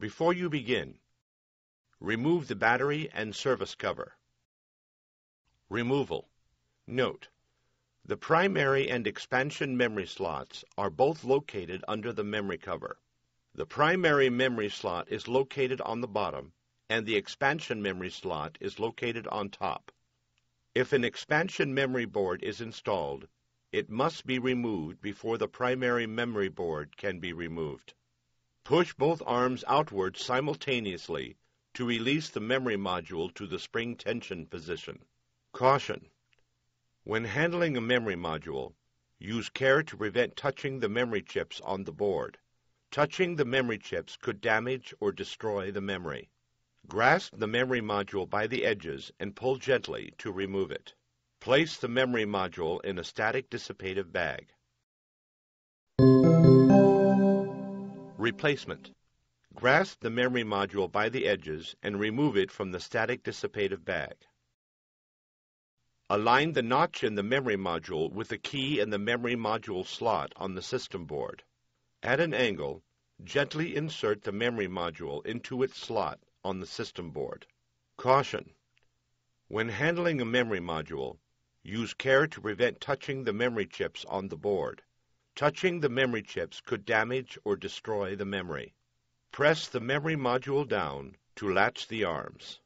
Before you begin, remove the battery and service cover. Removal. Note, the primary and expansion memory slots are both located under the memory cover. The primary memory slot is located on the bottom, and the expansion memory slot is located on top. If an expansion memory board is installed, it must be removed before the primary memory board can be removed. Push both arms outward simultaneously to release the memory module to the spring tension position. Caution: when handling a memory module, use care to prevent touching the memory chips on the board. Touching the memory chips could damage or destroy the memory. Grasp the memory module by the edges and pull gently to remove it. Place the memory module in a static dissipative bag. Replacement. Grasp the memory module by the edges and remove it from the static dissipative bag. Align the notch in the memory module with the key in the memory module slot on the system board. At an angle, gently insert the memory module into its slot on the system board. Caution: when handling a memory module, use care to prevent touching the memory chips on the board. Touching the memory chips could damage or destroy the memory. Press the memory module down to latch the arms.